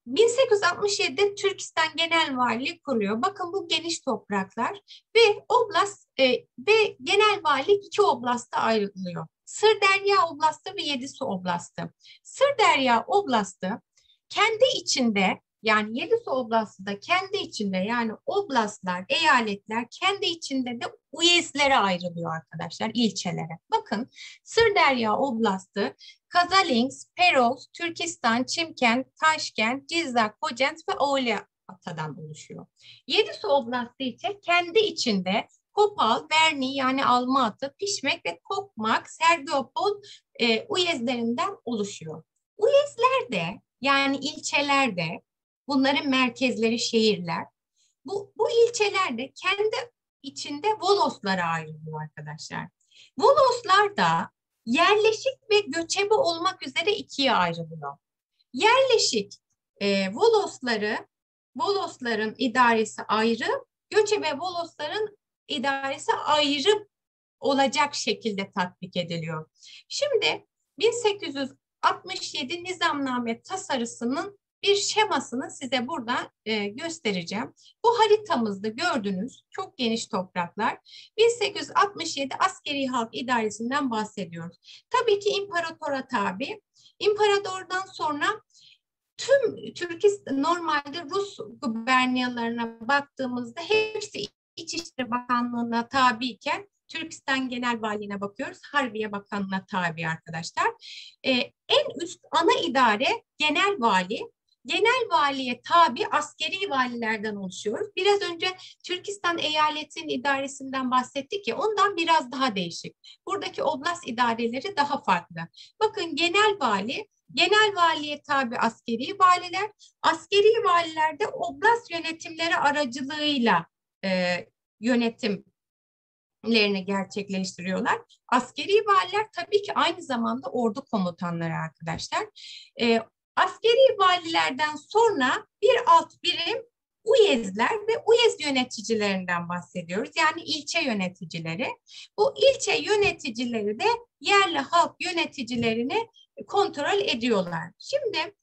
bin sekiz yüz altmış yedide Türkistan Genel Valiliği kuruyor. Bakın bu geniş topraklar ve oblast e, ve genel valilik iki oblasta ayrılıyor. Sırderya Oblastı ve Yedisu Oblastı. Sırderya Oblastı kendi içinde yani Yedisu Oblastı da kendi içinde yani oblastlar, eyaletler kendi içinde de uyezlere ayrılıyor arkadaşlar, ilçelere. Bakın Sırderya Oblastı Kazalinsk, Peroz, Türkistan, Çimkent, Taşkent, Cizak, Hokand ve Evliya Ata'dan oluşuyor. Yedisu Oblastı ise kendi içinde Kopal, Verni yani Almatı, Pişmek ve Kokmak, Sergopol e, uyezlerinden oluşuyor. Uyezler de yani ilçeler de bunların merkezleri şehirler. Bu, bu ilçeler de kendi içinde Voloslara ayrılıyor arkadaşlar. Voloslar da yerleşik ve göçebe olmak üzere ikiye ayrılıyor. Yerleşik e, Volosları, Volosların idaresi ayrı, göçebe Volosların idaresi ayrı olacak şekilde tatbik ediliyor. Şimdi bin sekiz yüz altmış yedi nizamname tasarısının bir şemasını size burada e, göstereceğim. Bu haritamızda gördüğünüz çok geniş topraklar. bin sekiz yüz altmış yedi Askeri Halk İdaresi'nden bahsediyoruz. Tabii ki imparatora tabi. İmparatordan sonra Tüm Türkistan, normalde Rus guberniyalarına baktığımızda hepsi İçişleri Bakanlığı'na tabiyken Türkistan Genel Valiliğine bakıyoruz. Harbiye Bakanlığı'na tabi arkadaşlar. Ee, en üst ana idare genel vali. Genel valiye tabi askeri valilerden oluşuyor. Biraz önce Türkistan eyaletinin idaresinden bahsettik ya, ondan biraz daha değişik. Buradaki oblast idareleri daha farklı. Bakın genel vali, genel valiye tabi askeri valiler, askeri valilerde oblast yönetimleri aracılığıyla e, yönetimlerini gerçekleştiriyorlar. Askeri valiler tabii ki aynı zamanda ordu komutanları arkadaşlar. E, Askeri valilerden sonra bir alt birim uyezler ve uyez yöneticilerinden bahsediyoruz. Yani ilçe yöneticileri. Bu ilçe yöneticileri de yerli halk yöneticilerini kontrol ediyorlar. Şimdi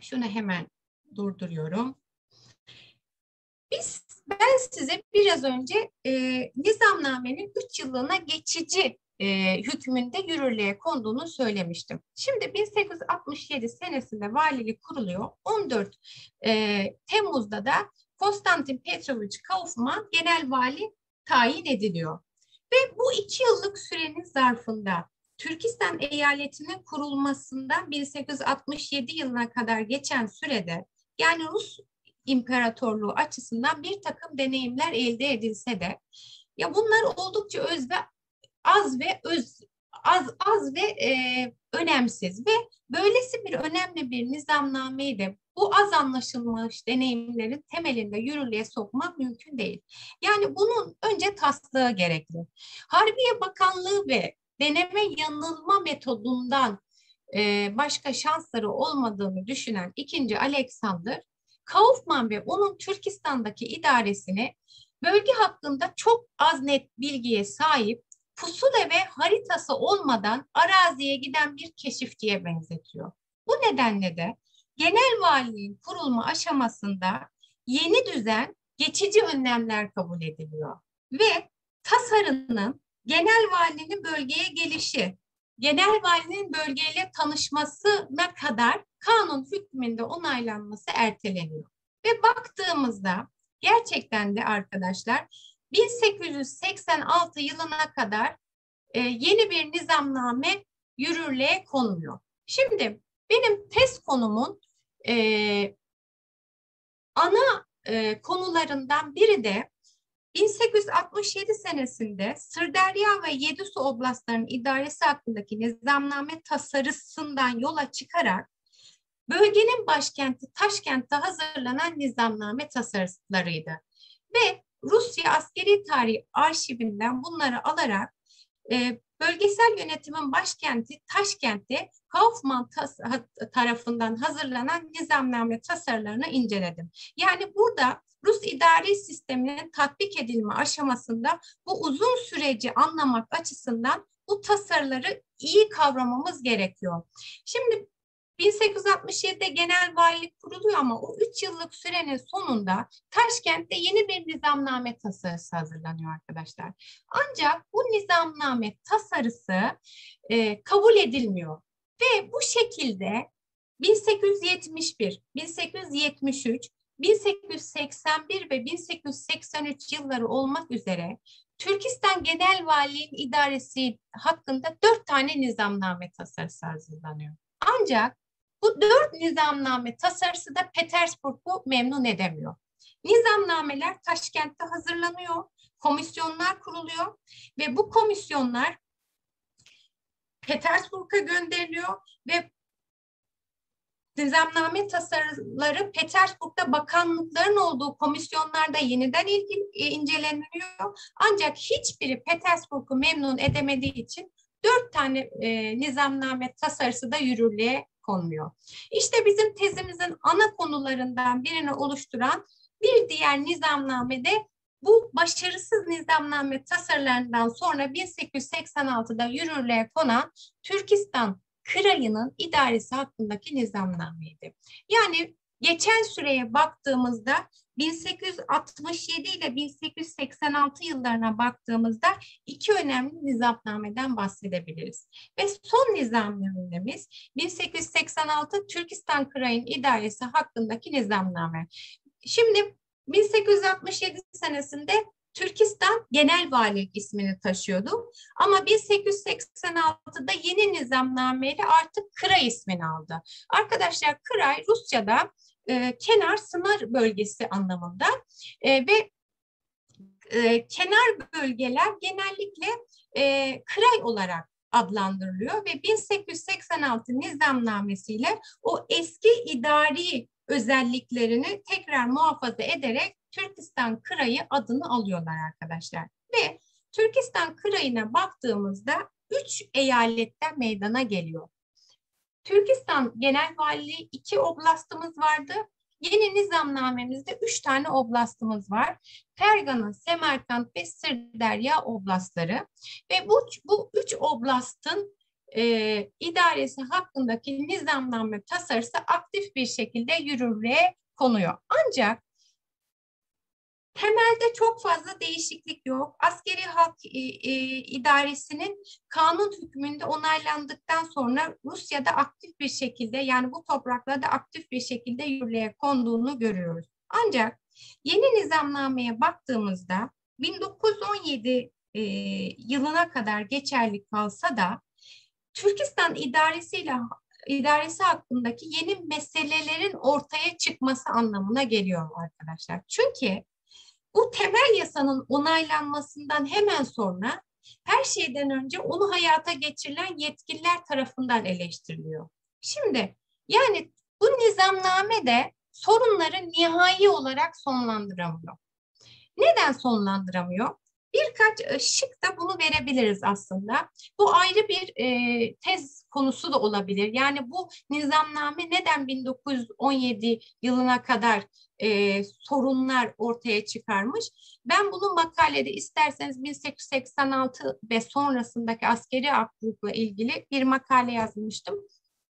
şunu hemen durduruyorum. Biz, ben size biraz önce e, nizamnamenin üç yıllığına geçici E, hükmünde yürürlüğe konduğunu söylemiştim. Şimdi bin sekiz yüz altmış yedi senesinde valilik kuruluyor. on dört e, Temmuz'da da Konstantin Petrovich Kaufman genel vali tayin ediliyor. Ve bu iki yıllık sürenin zarfında Türkistan eyaletinin kurulmasından bin sekiz yüz altmış yedi yılına kadar geçen sürede, yani Rus İmparatorluğu açısından bir takım deneyimler elde edilse de, ya bunlar oldukça öz ve az ve öz az az ve e, önemsiz ve böylesi bir önemli bir nizamnameyi de bu az anlaşılmış deneyimlerin temelinde yürürlüğe sokmak mümkün değil. Yani bunun önce taslağı gerekli. Harbiye Bakanlığı ve deneme yanılma metodundan e, başka şansları olmadığını düşünen ikinci Alexander, Kaufman ve onun Türkistan'daki idaresini bölge hakkında çok az net bilgiye sahip, pusula ve haritası olmadan araziye giden bir keşifçiye benzetiyor. Bu nedenle de genel valiliğin kurulma aşamasında yeni düzen geçici önlemler kabul ediliyor. Ve tasarının genel valinin bölgeye gelişi, genel valinin bölgeyle tanışmasına kadar kanun hükmünde onaylanması erteleniyor. Ve baktığımızda gerçekten de arkadaşlar, bin sekiz yüz seksen altı yılına kadar e, yeni bir nizamname yürürlüğe konuluyor. Şimdi benim tez konumun e, ana e, konularından biri de bin sekiz yüz altmış yedi senesinde Sırderya ve Yedisu oblastlarının idaresi hakkındaki nizamname tasarısından yola çıkarak bölgenin başkenti Taşkent'te hazırlanan nizamname tasarıslarıydı. Ve Rusya Askeri Tarihi Arşivinden bunları alarak e, bölgesel yönetimin başkenti Taşkent'te Kaufman tas tarafından hazırlanan nizamname tasarılarını inceledim. Yani burada Rus idari sisteminin tatbik edilme aşamasında bu uzun süreci anlamak açısından bu tasarıları iyi kavramamız gerekiyor. Şimdi bin sekiz yüz altmış yedide genel valilik kuruluyor ama o üç yıllık sürenin sonunda Taşkent'te yeni bir nizamname tasarısı hazırlanıyor arkadaşlar. Ancak bu nizamname tasarısı e, kabul edilmiyor ve bu şekilde bin sekiz yüz yetmiş bir, bin sekiz yüz yetmiş üç, bin sekiz yüz seksen bir ve bin sekiz yüz seksen üç yılları olmak üzere Türkistan Genel Valiliği'nin idaresi hakkında dört tane nizamname tasarısı hazırlanıyor. Ancak bu dört nizamname tasarısı da Petersburg'u memnun edemiyor. Nizamnameler Taşkent'te hazırlanıyor, komisyonlar kuruluyor ve bu komisyonlar Petersburg'a gönderiliyor ve nizamname tasarıları Petersburg'da bakanlıkların olduğu komisyonlarda yeniden inceleniyor. Ancak hiçbiri Petersburg'u memnun edemediği için dört tane e, nizamname tasarısı da yürürlüğe konmuyor. İşte bizim tezimizin ana konularından birini oluşturan bir diğer nizamname de bu başarısız nizamname tasarılarından sonra bin sekiz yüz seksen altıda yürürlüğe konan Türkistan Krayı'nın idaresi hakkındaki nizamnameydi. Yani Geçen süreye baktığımızda bin sekiz yüz altmış yedi ile bin sekiz yüz seksen altı yıllarına baktığımızda iki önemli nizamnameden bahsedebiliriz. Ve son nizamnamemiz bin sekiz yüz seksen altı Türkistan Kray'ın idaresi hakkındaki nizamname. Şimdi bin sekiz yüz altmış yedi senesinde Türkistan Genel Valilik ismini taşıyordu ama bin sekiz yüz seksen altıda yeni nizamnameyle artık Kray ismini aldı. Arkadaşlar Kray Rusya'da e, kenar sınır bölgesi anlamında e, ve e, kenar bölgeler genellikle e, Kray olarak adlandırılıyor ve bin sekiz yüz seksen altı nizamnamesiyle o eski idari özelliklerini tekrar muhafaza ederek Türkistan Krayı adını alıyorlar arkadaşlar. Ve Türkistan Krayı'na baktığımızda üç eyaletten meydana geliyor. Türkistan Genel Valiliği iki oblastımız vardı. Yeni nizamnamemizde üç tane oblastımız var. Fergana, Semerkant ve Sırderya oblastları. Ve bu, bu üç oblastın e, idaresi hakkındaki nizamname tasarısı aktif bir şekilde yürürlüğe konuyor. Ancak temelde çok fazla değişiklik yok. Askeri Halk e, e, İdaresi'nin kanun hükmünde onaylandıktan sonra Rusya'da aktif bir şekilde yani bu topraklarda aktif bir şekilde yürürlüğe konduğunu görüyoruz. Ancak yeni nizamnameye baktığımızda bin dokuz yüz on yedi e, yılına kadar geçerli kalsa da Türkistan idaresiyle İdaresi hakkındaki yeni meselelerin ortaya çıkması anlamına geliyor arkadaşlar. Çünkü bu temel yasanın onaylanmasından hemen sonra her şeyden önce onu hayata geçirilen yetkililer tarafından eleştiriliyor. Şimdi yani bu nizamname de sorunları nihai olarak sonlandıramıyor. Neden sonlandıramıyor? Birkaç şık da bunu verebiliriz aslında. Bu ayrı bir e, tez konusu da olabilir. Yani bu nizamname neden bin dokuz yüz on yedi yılına kadar e, sorunlar ortaya çıkarmış? Ben bunu makalede isterseniz bin sekiz yüz seksen altı ve sonrasındaki askeri aklılıkla ilgili bir makale yazmıştım.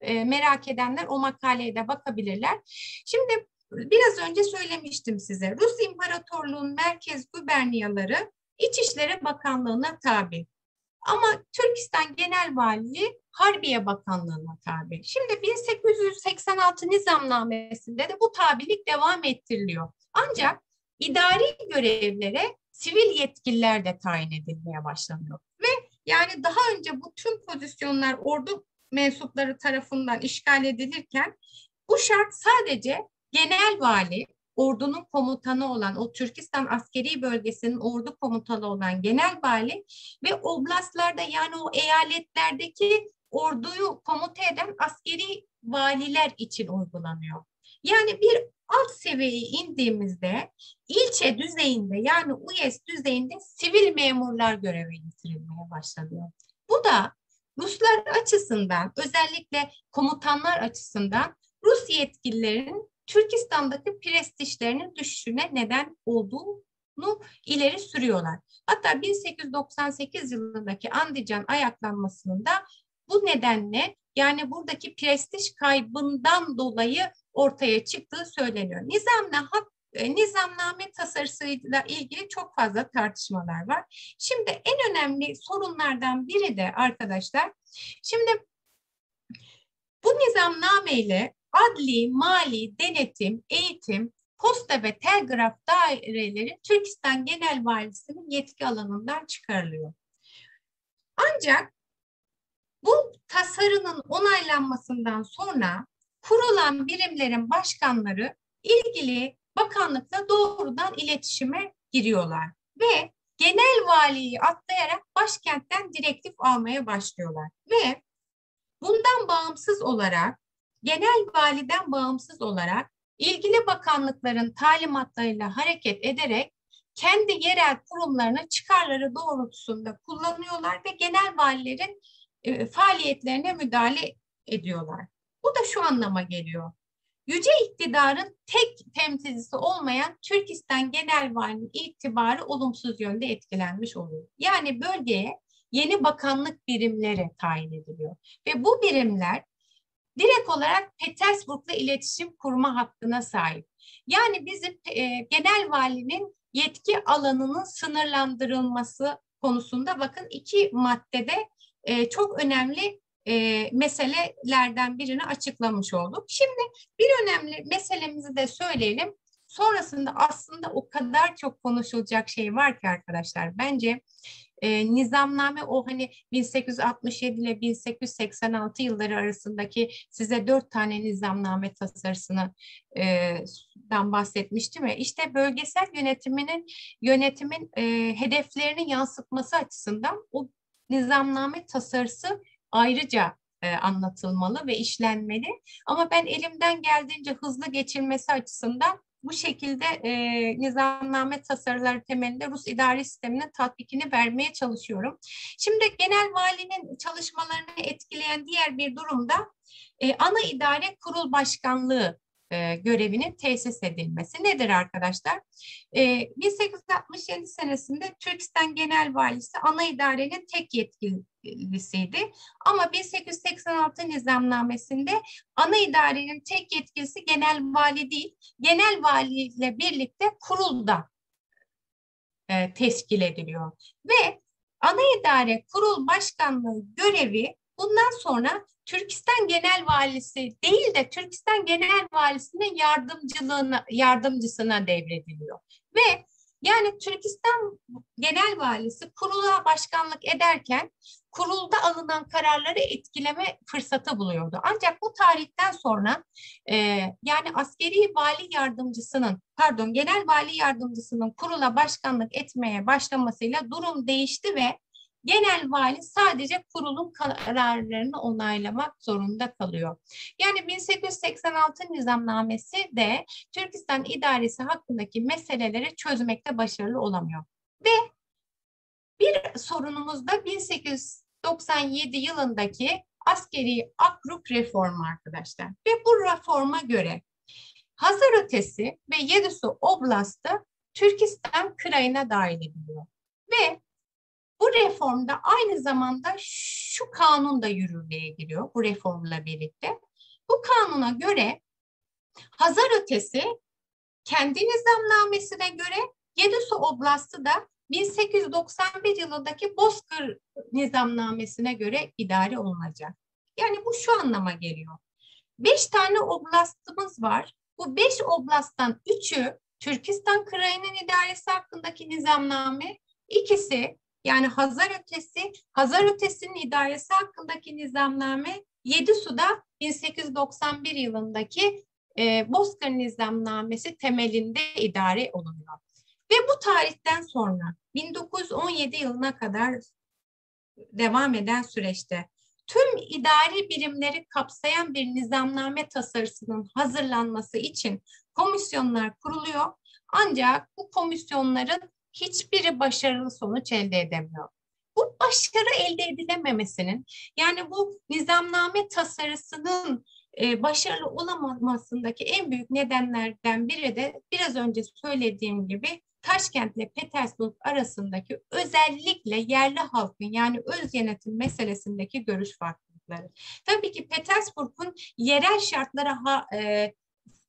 E, merak edenler o makaleye de bakabilirler. Şimdi biraz önce söylemiştim size. Rus İmparatorluğu'nun merkez guberniyaları İçişleri Bakanlığı'na tabi. Ama Türkistan Genel Valiliği Harbiye Bakanlığı'na tabi. Şimdi bin sekiz yüz seksen altı nizamnamesinde de bu tabilik devam ettiriliyor. Ancak idari görevlere sivil yetkililer de tayin edilmeye başlanıyor. Ve yani daha önce bu tüm pozisyonlar ordu mensupları tarafından işgal edilirken bu şart sadece genel vali, ordunun komutanı olan o Türkistan askeri bölgesinin ordu komutanı olan genel vali ve oblastlarda yani o eyaletlerdeki orduyu komuta eden askeri valiler için uygulanıyor. Yani bir alt seviyeye indiğimizde ilçe düzeyinde yani uyez düzeyinde sivil memurlar göreve getirilmeye başlanıyor. Bu da Ruslar açısından özellikle komutanlar açısından Rus yetkililerin Türkistan'daki prestijlerinin düşüşüne neden olduğunu ileri sürüyorlar. Hatta bin sekiz yüz doksan sekiz yılındaki Andijan ayaklanmasının da bu nedenle yani buradaki prestij kaybından dolayı ortaya çıktığı söyleniyor. Nizamla, nizamname tasarısıyla ilgili çok fazla tartışmalar var. Şimdi en önemli sorunlardan biri de arkadaşlar, şimdi bu nizamname ile adli, mali, denetim, eğitim, posta ve telgraf daireleri Türkistan Genel Valisi'nin yetki alanından çıkarılıyor. Ancak bu tasarının onaylanmasından sonra kurulan birimlerin başkanları ilgili bakanlıkla doğrudan iletişime giriyorlar ve genel valiyi atlayarak başkentten direktif almaya başlıyorlar ve bundan bağımsız olarak genel validen bağımsız olarak ilgili bakanlıkların talimatlarıyla hareket ederek kendi yerel kurumlarını çıkarları doğrultusunda kullanıyorlar ve genel valilerin e, faaliyetlerine müdahale ediyorlar. Bu da şu anlama geliyor. Yüce iktidarın tek temsilcisi olmayan Türkistan Genel Valinin itibarı olumsuz yönde etkilenmiş oluyor. Yani bölgeye yeni bakanlık birimleri tayin ediliyor ve bu birimler direkt olarak Petersburg'la iletişim kurma hakkına sahip. Yani bizim e, genel valinin yetki alanının sınırlandırılması konusunda bakın iki maddede e, çok önemli e, meselelerden birini açıklamış olduk. Şimdi bir önemli meselemizi de söyleyelim. Sonrasında aslında o kadar çok konuşulacak şey var ki arkadaşlar, bence e, nizamname, o hani bin sekiz yüz altmış yedi ile bin sekiz yüz seksen altı yılları arasındaki size dört tane nizamname tasarısını e, dan bahsetmiştim ya, işte bölgesel yönetiminin yönetimin e, hedeflerini yansıtması açısından o nizamname tasarısı ayrıca anlatılmalı ve işlenmeli. Ama ben elimden geldiğince hızlı geçilmesi açısından bu şekilde e, nizamname tasarıları temelinde Rus idari sisteminin tatbikini vermeye çalışıyorum. Şimdi genel valinin çalışmalarını etkileyen diğer bir durumda e, ana idare kurul başkanlığı e, görevinin tesis edilmesi. Nedir arkadaşlar? E, bin sekiz yüz altmış yedi senesinde Türkistan Genel Valisi ana idarenin tek yetkilisiydi. Ama bin sekiz yüz seksen altı nizamnamesinde ana idarenin tek yetkilisi genel vali değil, genel valiyle birlikte kurulda e, teşkil ediliyor. Ve ana idare kurul başkanlığı görevi bundan sonra Türkistan Genel Valisi değil de Türkistan Genel Valisi'nin yardımcılığına, yardımcısına devrediliyor. Ve yani Türkistan Genel Valisi kurula başkanlık ederken kurulda alınan kararları etkileme fırsatı buluyordu. Ancak bu tarihten sonra e, yani askeri vali yardımcısının, pardon genel vali yardımcısının kurula başkanlık etmeye başlamasıyla durum değişti ve genel vali sadece kurulun kararlarını onaylamak zorunda kalıyor. Yani bin sekiz yüz seksen altı nizamnamesi de Türkistan idaresi hakkındaki meseleleri çözmekte başarılı olamıyor. Ve bir sorunumuz da bin sekiz yüz doksan yedi yılındaki askeri akrup reformu arkadaşlar. Ve bu reforma göre Hazar ötesi ve Yedisu oblastı Türkistan Kray'ına dahil ediliyor. Ve bu reformda aynı zamanda şu kanun da yürürlüğe giriyor bu reformla birlikte. Bu kanuna göre Hazar ötesi kendi nizamnamesine göre, Yedisu Oblast'ı da bin sekiz yüz doksan bir yılındaki Bozkır nizamnamesine göre idare olunacak. Yani bu şu anlama geliyor. Beş tane oblastımız var. Bu beş oblasttan üçü Türkistan Krayı'nın idaresi hakkındaki nizamname, ikisi yani Hazar ötesi, Hazar ötesinin idaresi hakkındaki nizamname, Yedisu'da bin sekiz yüz doksan bir yılındaki e, Bozkır nizamnamesi temelinde idare olunuyor. Ve bu tarihten sonra bin dokuz yüz on yedi yılına kadar devam eden süreçte tüm idari birimleri kapsayan bir nizamname tasarısının hazırlanması için komisyonlar kuruluyor. Ancak bu komisyonların hiçbiri başarılı sonuç elde edemiyor. Bu başarı elde edilememesinin, yani bu nizamname tasarısının e, başarılı olamamasındaki en büyük nedenlerden biri de biraz önce söylediğim gibi Taşkent ile Petersburg arasındaki özellikle yerli halkın yani öz yönetim meselesindeki görüş farklılıkları. Tabii ki Petersburg'un yerel şartlara ha, e,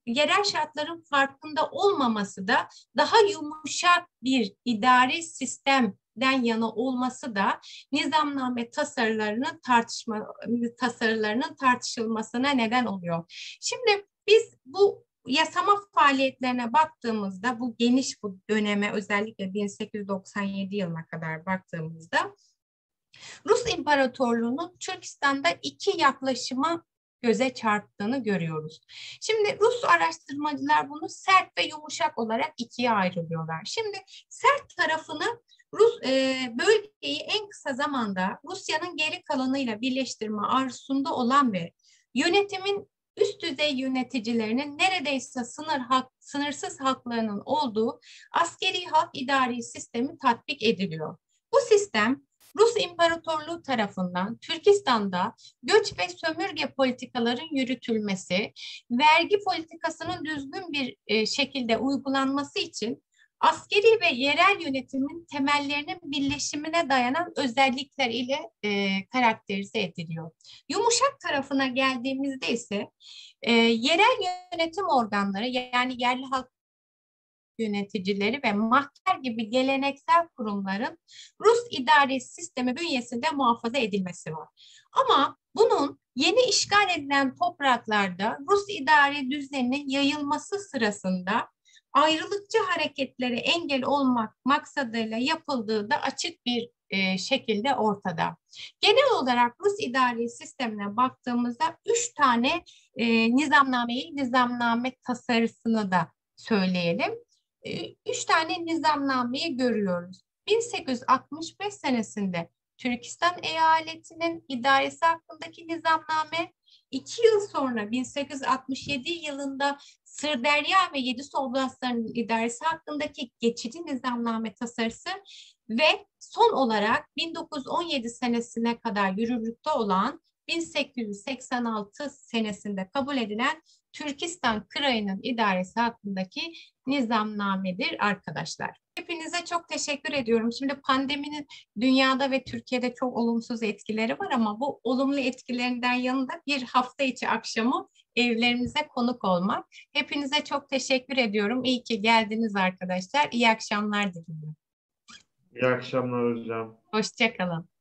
yerel şartların farkında olmaması da, daha yumuşak bir idari sistemden yana olması da nizamname tasarılarının tartışma tasarılarının tartışılmasına neden oluyor. Şimdi biz bu yasama faaliyetlerine baktığımızda, bu geniş bu döneme özellikle bin sekiz yüz doksan yedi yılına kadar baktığımızda Rus İmparatorluğu'nun Türkistan'da iki yaklaşıma göze çarptığını görüyoruz. Şimdi Rus araştırmacılar bunu sert ve yumuşak olarak ikiye ayrılıyorlar. Şimdi sert tarafını Rus e, bölgeyi en kısa zamanda Rusya'nın geri kalanıyla birleştirme arzusunda olan ve yönetimin üst düzey yöneticilerinin neredeyse sınır hak, sınırsız haklarının olduğu askeri halk idari sistemi tatbik ediliyor. Bu sistem Rus İmparatorluğu tarafından Türkistan'da göç ve sömürge politikaların yürütülmesi, vergi politikasının düzgün bir şekilde uygulanması için Askeri ve yerel yönetimin temellerinin birleşimine dayanan özellikler ile e, karakterize ediliyor. Yumuşak tarafına geldiğimizde ise e, yerel yönetim organları, yani yerli halk yöneticileri ve mahkemeler gibi geleneksel kurumların Rus idari sistemi bünyesinde muhafaza edilmesi var. Ama bunun yeni işgal edilen topraklarda Rus idari düzeninin yayılması sırasında ayrılıkçı hareketlere engel olmak maksadıyla yapıldığı da açık bir e, şekilde ortada. Genel olarak Rus idari sistemine baktığımızda üç tane e, nizamnameyi, nizamname tasarısını da söyleyelim. E, üç tane nizamnameyi görüyoruz. bin sekiz yüz altmış beş senesinde Türkistan eyaletinin idaresi hakkındaki nizamname, iki yıl sonra bin sekiz yüz altmış yedi yılında Sırderya ve Yedisu oblastlarının idaresi hakkındaki geçici nizamname tasarısı ve son olarak bin dokuz yüz on yedi senesine kadar yürürlükte olan bin sekiz yüz seksen altı senesinde kabul edilen Türkistan Kray'ının idaresi hakkındaki nizamnamedir arkadaşlar. Hepinize çok teşekkür ediyorum. Şimdi pandeminin dünyada ve Türkiye'de çok olumsuz etkileri var ama bu olumlu etkilerinden yanında bir hafta içi akşamı evlerimize konuk olmak. Hepinize çok teşekkür ediyorum. İyi ki geldiniz arkadaşlar. İyi akşamlar diliyorum. İyi akşamlar hocam. Hoşça kalın.